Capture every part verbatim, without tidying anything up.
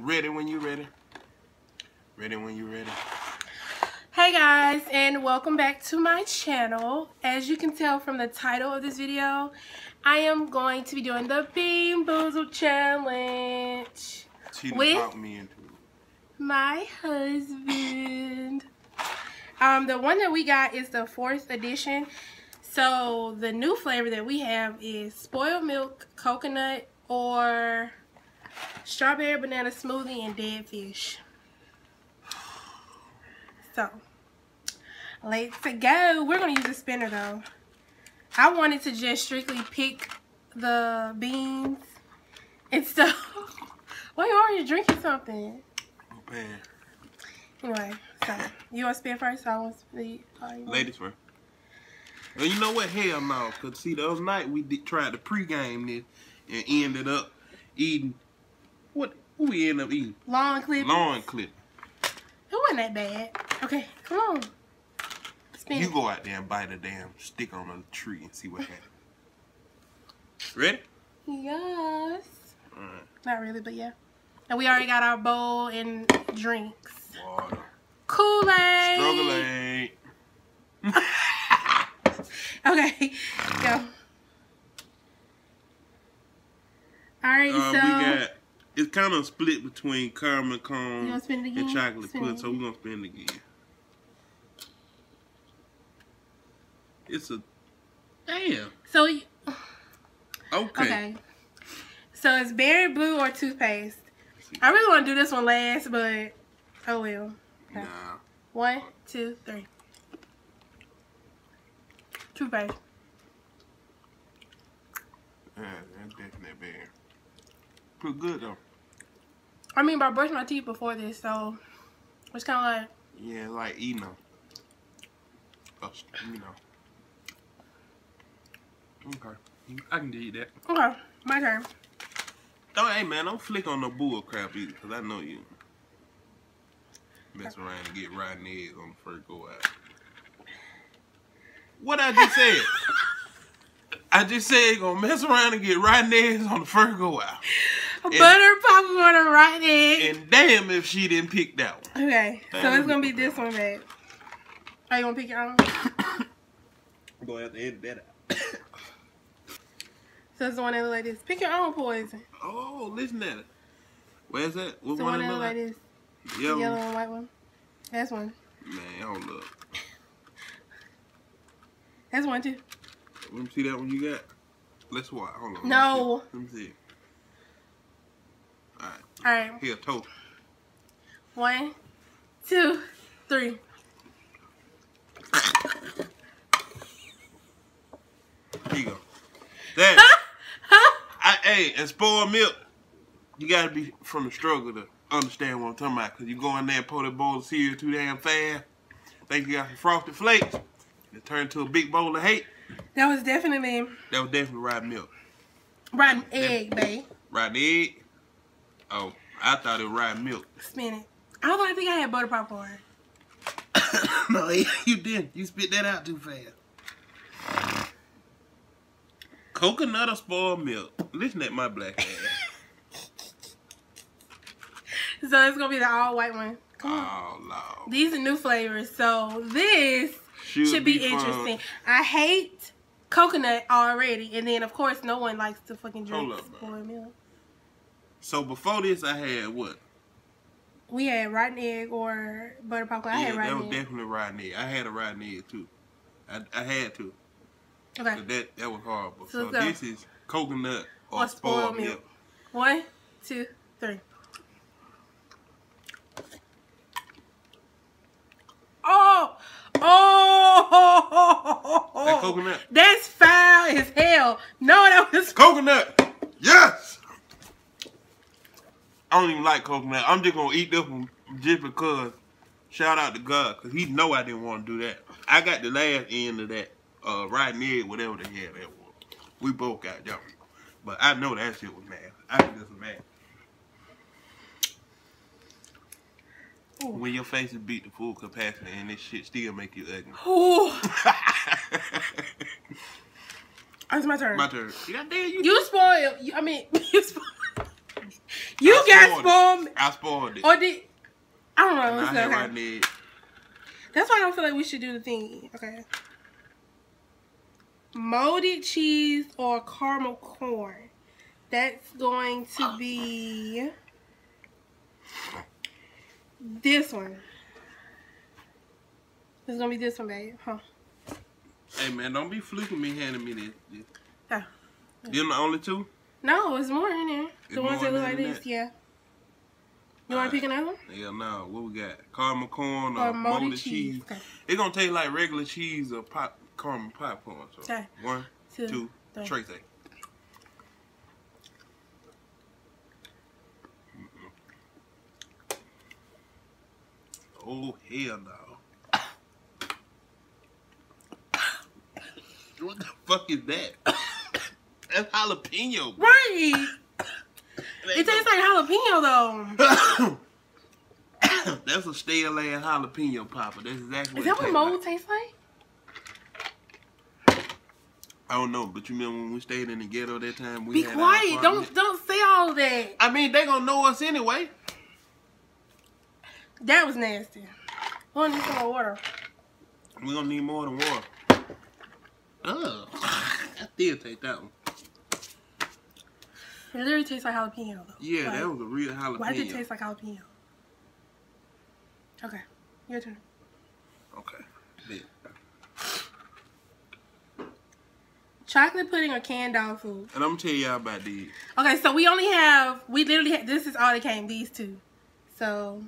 Ready when you ready. Ready when you ready. Hey guys, and welcome back to my channel. As you can tell from the title of this video, I am going to be doing the Bean Boozled challenge Cheating with me into my husband. Um, the one that we got is the fourth edition. So the new flavor that we have is spoiled milk, coconut, or strawberry banana smoothie and dead fish. So let's go. We're gonna use a spinner though. I wanted to just strictly pick the beans and stuff. Why you already drinking something? Oh man. Anyway, so you wanna spin first? I want to spin. Ladies first. Well, you know what? Hell no. Cause see, the other night we did try to pregame this and ended up eating. What we end up eating? Lawn clip. Lawn clip. It wasn't that bad. Okay, come on. Spin you it. Go out there and bite a damn stick on a tree and see what happens. Ready? Yes. All right. Not really, but yeah. And we already got our bowl and drinks. Water. Kool-Aid. Struggle-Aid. Okay, go. All right, um, so. We got It's kind of split between caramel cone and chocolate pudding, so we're going to spin it again. It's a... Damn. So... You, okay. Okay. So it's berry blue or toothpaste. I really want to do this one last, but... Oh, well. Okay. Nah. One, two, three. Toothpaste. Yeah, that's definitely bad. Pretty good though. I mean, but I brushed my teeth before this, so it's kind of like yeah, like you know, you know. Okay, I can do that. Okay, my turn. Oh, hey man, don't flick on no bull crap either, cause I know you mess around and get rotten eggs on the first go out. What I just said. I just said gonna mess around and get rotten eggs on the first go out. And, butter popcorn and rotten eggs. And damn if she didn't pick that one. Okay, damn. So it's gonna be this one, babe. Are you gonna pick your own? I'm gonna have to edit that out. So it's the one that look like this. Pick your own poison. Oh, listen to it. Where's that? What the one, one that look like this? Yellow. The yellow and white one. That's one. Man, hold up. That's one too. Let me see that one you got. Let's watch. Hold on. No. Let me see. Let me see. All right. All right. Here, toe. One, two, three. Here you go. That. I, hey, and spoiled milk. You gotta be from the struggle to understand what I'm talking about. Cause you go in there and pour that bowl of cereal too damn fast. Think you got some frosted flakes. And it turned into a big bowl of hate. That was definitely... That was definitely rotten milk. Rotten egg, babe. Rotten egg? Oh, I thought it was rotten milk. Spin it. I don't think I had butter popcorn. No, you didn't. You spit that out too fast. Coconut or spoiled milk? Listen at my black ass. So it's going to be the all-white one. Come on. Oh, Lord. These are new flavors. So this... Should, should be, be interesting. I hate coconut already, and then of course no one likes to fucking drink spoiled milk. So before this, I had what? We had rotten egg or butter popcorn. Yeah, I had rotten egg. That was definitely rotten egg. I had a rotten egg too. I, I had to. Okay. So that that was horrible. So, so this is coconut or, or spoiled milk. milk. One, two, three. Oh. Oh, that coconut. That's foul as hell. No, that was coconut. Yes. I don't even like coconut. I'm just gonna eat this one just because. Shout out to God, cause He know I didn't want to do that. I got the last end of that uh, right near whatever the hell that was. We both got that one, but I know that shit was mad. I think this was mad. When your face is beat to full capacity and this shit still make you ugly. Ooh. It's my turn. My turn. God damn, you, you spoiled. You, I mean, you spoiled. You I got spoiled. It. I spoiled it. Or did I don't know. What's that? Okay. That's why I don't feel like we should do the thingy. Okay. Molded cheese or caramel corn. That's going to be this one. It's gonna be this one, babe. Huh? Hey man, don't be fluking me handing me this. this. Oh. Them the only two? No, it's more in there. It's the ones that look like this, that? yeah. You want right. to pick another one? Yeah, no. What we got? Caramel corn or, or molded, molded cheese. cheese. Okay. It's going to taste like regular cheese or pop caramel popcorn. So okay. One, two, two three. Tracy. Mm-mm. Oh, hell no. What the fuck is that? That's jalapeno. Bro. Right. It tastes like jalapeno though. That's a stale ass jalapeno popper. That's exactly what Is that what mold like. tastes like? I don't know, but you remember when we stayed in the ghetto that time? We Be had quiet. Don't don't say all that. I mean, they gonna know us anyway. That was nasty. We're gonna need some more water. We're gonna need more than water. Ugh. I still take that one. It literally tastes like jalapeno though. Yeah, like, that was a real jalapeno. Why did it taste like jalapeno? Okay, your turn. Okay. Yeah. Chocolate pudding or canned dog food? And I'm gonna tell y'all about these. Okay, so we only have, we literally have, this is all that came, these two. So.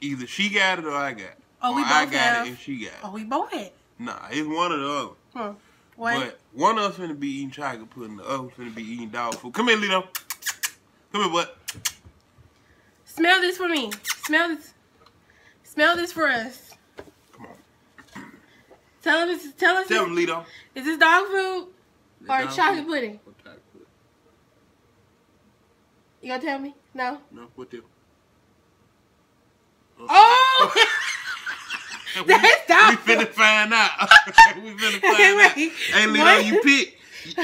Either she got it or I got it. Oh, we both I got have, it and she got it. Oh, we both had it. Nah, it's one or the other. Hmm. What? But one of us finna be eating chocolate pudding, the other finna be eating dog food. Come here, Lito. Come here, bud. Smell this for me. Smell this. Smell this for us. Come on. Tell him, this, tell us. Tell him, Lito. Is this dog food or dog chocolate food? pudding? Or chocolate pudding. You gonna tell me? No? No, what the? Oh! oh. We, That's we finna find out. we finna find out. Hey, Lito, you pick.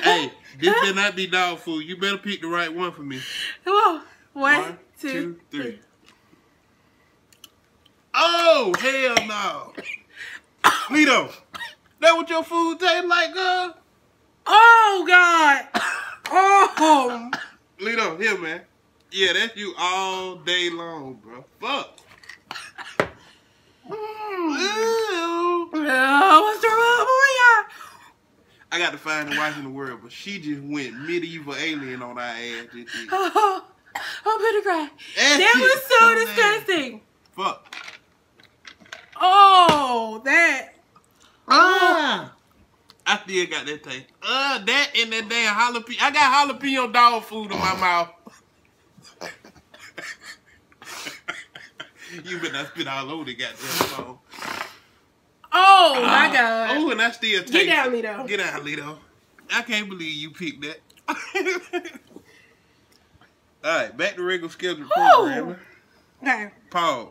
Hey, this better not be dog food. You better pick the right one for me. Come on. One, one two, two, three. three. Oh, hell no. Lito, that what your food tastes like, girl? Oh, God. Oh. Lito, here, man. Yeah, that's you all day long, bro. Fuck. Ew. What's wrong with I got to find the wife in the world, but she just went medieval alien on our ass. Oh, I'm gonna cry. That's that was so oh, disgusting. Man. Fuck. Oh, that. Ah. I still got that taste. Uh, that and that damn jalapeno. I got jalapeno dog food in my mouth. You better not spit all over the goddamn phone. Oh, uh, my God. Oh, and I still taste Get out, Lito. Get out, Lito. I can't believe you picked that. All right, back to regular scheduled programming. Okay. Pause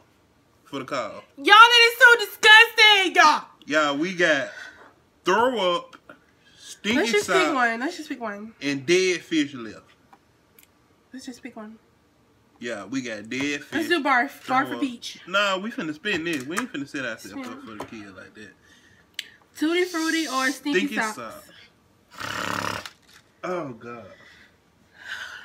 for the call. Y'all, that is so disgusting, y'all. Y'all, we got throw up, stinky Let's just pick one. Let's just pick one. And dead fish left. Let's just pick one. Yeah, we got dead fish. Let's do barf. Barf for peach. Nah, we finna spin this. We ain't finna set ourselves up for the kid like that. Tutti Frutti or Stinky, stinky Socks? Sock. Oh, God.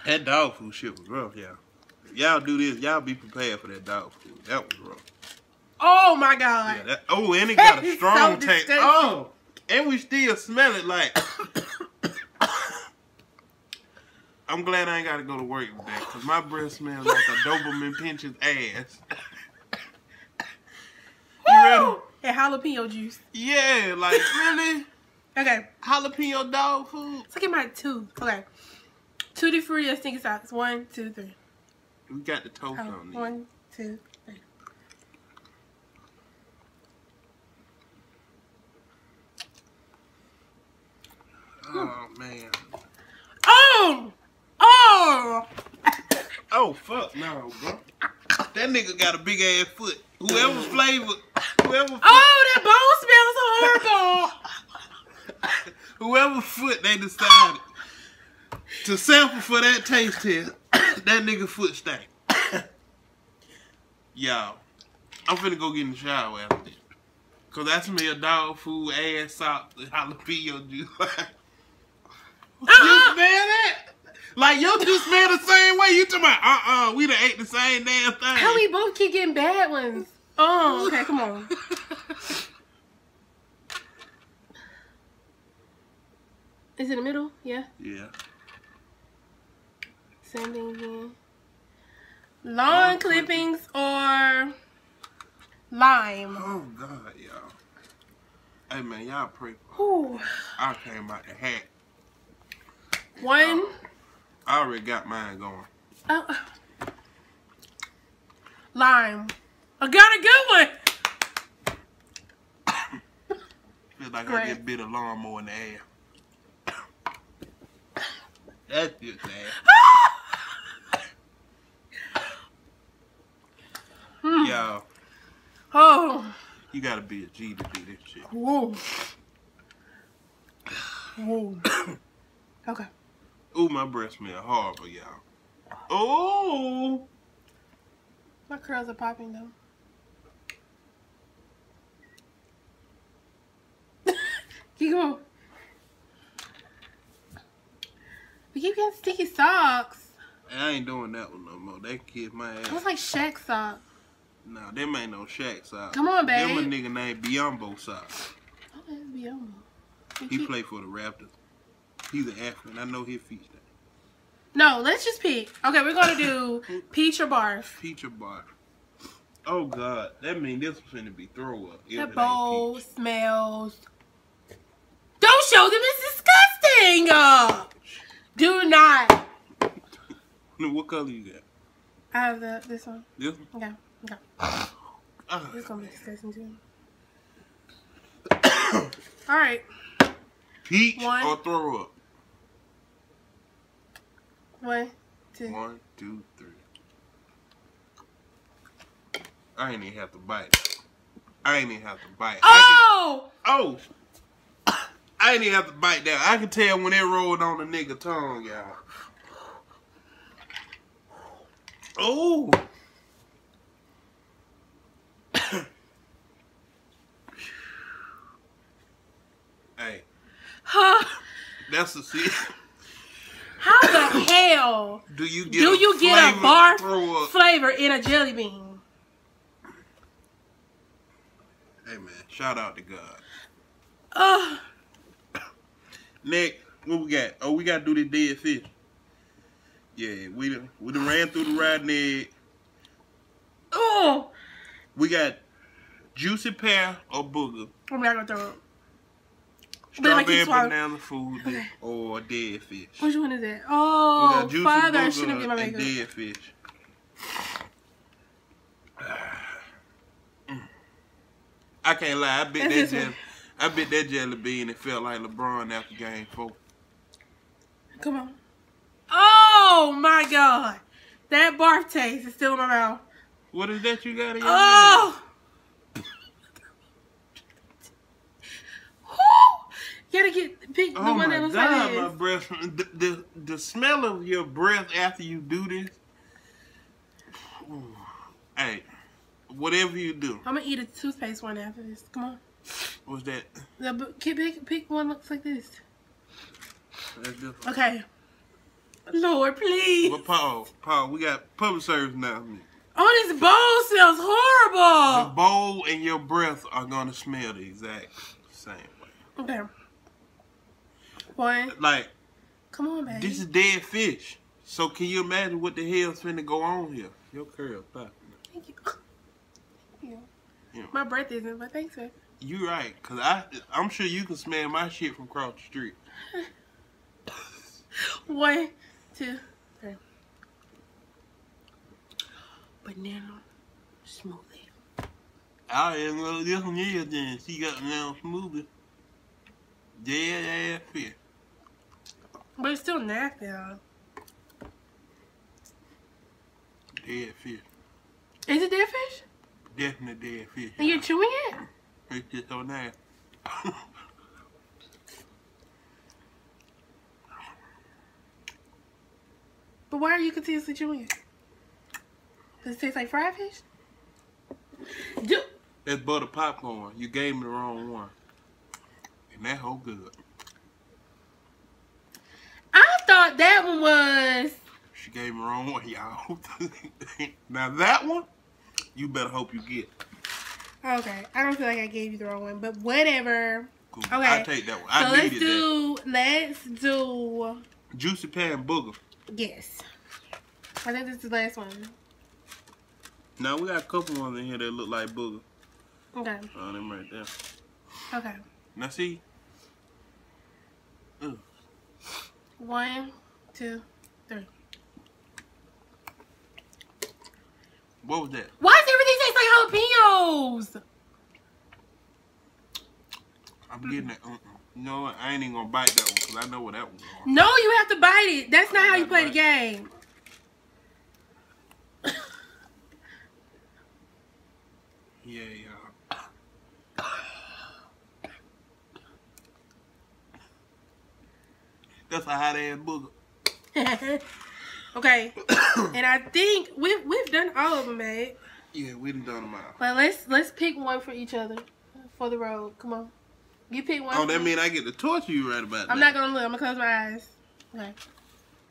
That dog food shit was rough, y'all. If y'all do this, y'all be prepared for that dog food. That was rough. Oh, my God. Yeah, that, oh, and it got a strong so taste. Oh, and we still smell it like... I'm glad I ain't got to go to work with that, because my breath smells like a Doberman Pinch's ass. You ready? And jalapeno juice. Yeah, like, really? Okay. Jalapeno dog food? Let's look at my two. Okay. Tutti Frutti or Stinky Socks. One, two, three. We got the toast oh, on there. One, two, three. Oh, hmm. man. Oh! Oh! Oh, fuck no, bro. That nigga got a big ass foot. Whoever flavored, whoever foot. Oh, that bone smells horrible. Whoever foot they decided to sample for that taste test That nigga foot stank. Y'all, I'm finna go get in the shower after this. Cause that's me a dog food, ass salt, jalapeno juice. You smell that? Like, you just smell the same way. You talking about, uh-uh, we done ate the same damn thing. How we both keep getting bad ones? Oh, okay, come on. Is it in the middle? Yeah? Yeah. Same thing again. Lawn, Lawn clippings, clippings or lime. Oh, God, y'all. Hey, man, y'all pray for me. I came out the hat. One. Oh, I already got mine going. Oh. Lime. I got a good one. Feel like great. I just bit a lawnmower in the air. That's just sad. Mm. Y'all. Oh. You gotta be a G to do this shit. Whoa. Whoa. Okay. Ooh, my breath smell horrible, y'all. Oh. My curls are popping though. Keep going. We keep getting sticky socks. I ain't doing that one no more. That kid my ass. It was like Shaq socks. Nah, them ain't no Shaq socks. Come on, babe. Them a nigga named Biombo socks. Oh, that's Biombo. He keep... played for the Raptors. He's an athlete. I know his feet. No, let's just pick. Okay, we're gonna do peach or barf. Peach or barf. Oh God, that means this was gonna be throw up. The bowl smells. Don't show them. It's disgusting. Uh, Do not. What color you got? I have the, this one. This one? Okay. Okay. Oh, this is going to be disgusting too. Alright. Peach one. Or throw up? One, two. One, two, three. I ain't even have to bite. I ain't even have to bite. Oh! Can, oh! I didn't even have to bite down. I can tell when it rolled on the nigga tongue, y'all. Oh. Hey. Huh? That's the shit. How the hell do you get do a you get a barf flavor in a jelly bean? Hey man, shout out to God. Uh Next, what we got? Oh, we gotta do this dead fish. Yeah, we done, we done ran through the rotten egg. Oh! We got juicy pear or booger. I'm not gonna throw up. Strawberry banana food okay. Or dead fish. Which one is that? Oh, we got father, I shouldn't be my makeup. Dead fish. I can't lie, I bet that's that. I bet that jelly bean it felt like LeBron after game four. Come on. Oh my God. That barf taste is still in my mouth. What is that you got in your mouth? Oh! You gotta get pick the oh one that looks God, like this. Oh my breath. The, the, the smell of your breath after you do this. Ooh. Hey, whatever you do. I'm gonna eat a toothpaste one after this. Come on. What's that? The pick, pick one looks like this. That's different. Okay. Lord, please. Well, Paul, Paul, we got public service now. Oh, this bowl smells horrible. The bowl and your breath are going to smell the exact same way. Okay. One. Like. Come on, baby. This is dead fish. So can you imagine what the hell's finna go on here? Your curl. Thank you. Thank you. Yeah. My breath isn't, but thanks, baby. You right, cause I I'm sure you can smell my shit from across the street. One, two, three. Banana smoothie. I ain't gonna this one is then. She got banana smoothie. Yeah, yeah, yeah. But it's still nasty though. Dead fish. Is it dead fish? Definitely dead fish. And you're chewing it? It's just so nasty. But why are you continuously chewing it? Does it taste like fried fish? Do That's butter popcorn. You gave me the wrong one. And that whole good. I thought that one was... She gave me the wrong one, y'all. Now that one, you better hope you get. Okay. I don't feel like I gave you the wrong one, but whatever. Cool. Okay. I'll take that one. I so needed let's do, that. Let's do... Juicy Pear and Booger. Yes. I think this is the last one. Now we got a couple ones in here that look like booger. Okay. Oh, them right there. Okay. Now see. Ugh. One, two, three. What was that? Why does everything taste like jalapenos? I'm getting that. Uh-uh. No, I ain't even gonna bite that one because I know what that one. No, you have to bite it. That's not how you play the game. Yeah, yeah. That's a hot ass booger. Okay, and I think we've we've done all of them, babe. Yeah, we've done them all. But let's let's pick one for each other for the road. Come on, you pick one. Oh, that means I get to torture you right about now. I'm not gonna look. I'm gonna close my eyes. Okay.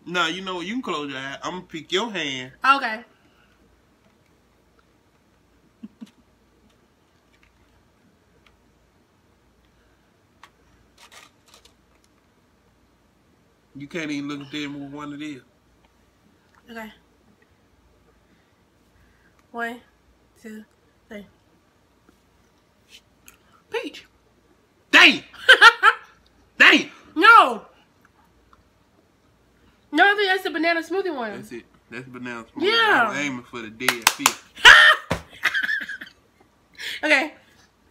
No, you know what? You can close your eyes. I'm gonna pick your hand. Okay. You can't even look at them with one of these. Okay. One, two, three. Peach. Dang! Dang! No! No, I think that's the banana smoothie one. That's it. That's the banana smoothie. Yeah. I was aiming for the dead fish. Okay.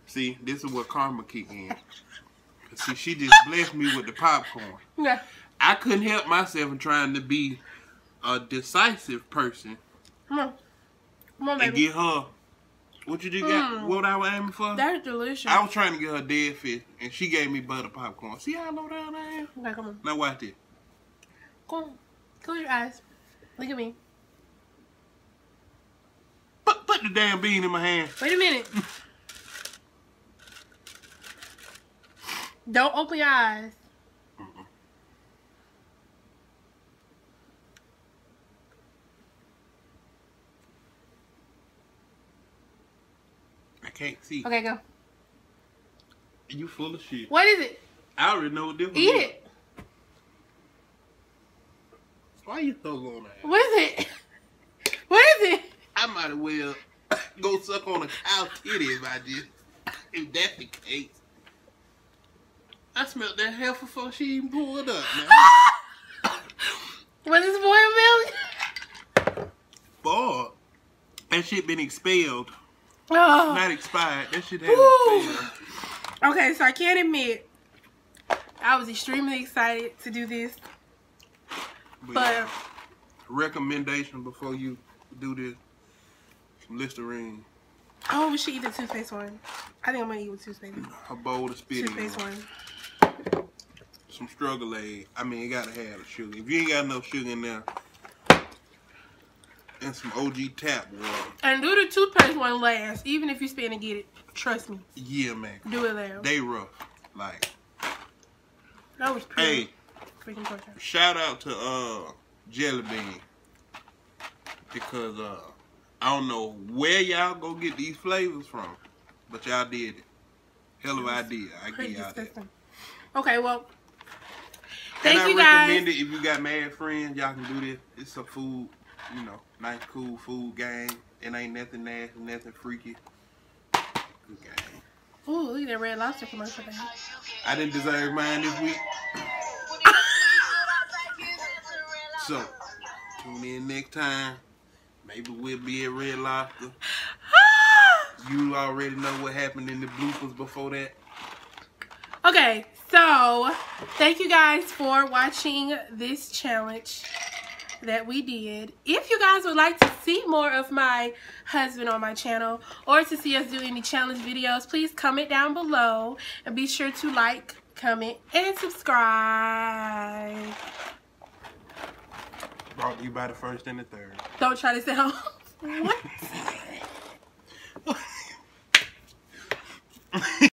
See, this is what karma kick in. See, she just blessed me with the popcorn. Yeah. I couldn't help myself in trying to be a decisive person. Come on. Come on, baby. And get her. What you just mm. got? What I was aiming for? That's delicious. I was trying to get her dead fish, and she gave me butter popcorn. See how low down I am? Okay, come on. Now watch this. Come on. Close your eyes. Look at me. Put, put the damn bean in my hand. Wait a minute. Don't open your eyes. Can't see. Okay, go. You full of shit. What is it? I already know what this one is. Eat it. Why you so on that? What is it? What is it? I might as well go suck on a cow's titty if I just, if that's the case. I smelled that hell before she even pulled up, man. Was this boiled milk? Boy, that shit been expelled. Oh. Not expired. That shit had. Okay, so I can't admit I was extremely excited to do this, but, but yeah. Recommendation before you do this: Listerine. Oh, we should eat the toothpaste one. I think I'm gonna eat with toothpaste. A bowl of spit. Toothpaste one. one. Some struggle aid. I mean, you gotta have the sugar. If you ain't got no sugar in there. And some O G tap water. And do the toothpaste one last, even if you spin and get it. Trust me. Yeah, man. Do it last. They rough. Like. That was pretty. Hey. Freaking torture. Shout out to uh Jelly Bean. Because uh I don't know where y'all go get these flavors from. But y'all did it. Hell of an idea. I get y'all that. Okay, well. Thank and you I guys. recommend it if you got mad friends, y'all can do this. It's a food. You know, nice, cool food game. It ain't nothing nasty, nothing freaky. Good game. Ooh, look at that Red Lobster commercial, baby. I didn't deserve mine this week. So, tune in next time. Maybe we'll be at Red Lobster. You already know what happened in the bloopers before that. Okay, so, thank you guys for watching this challenge that we did. If you guys would like to see more of my husband on my channel or to see us do any challenge videos, please comment down below and be sure to like, comment, and subscribe. brought you by the first and the third. Don't try to sound. What?